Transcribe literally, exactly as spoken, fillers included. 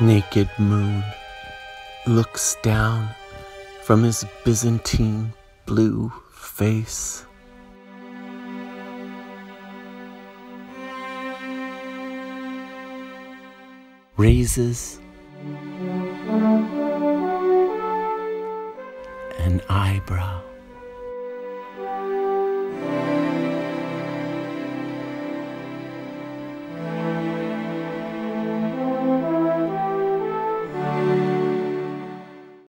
Naked moon looks down from his Byzantine blue face. Raises an eyebrow.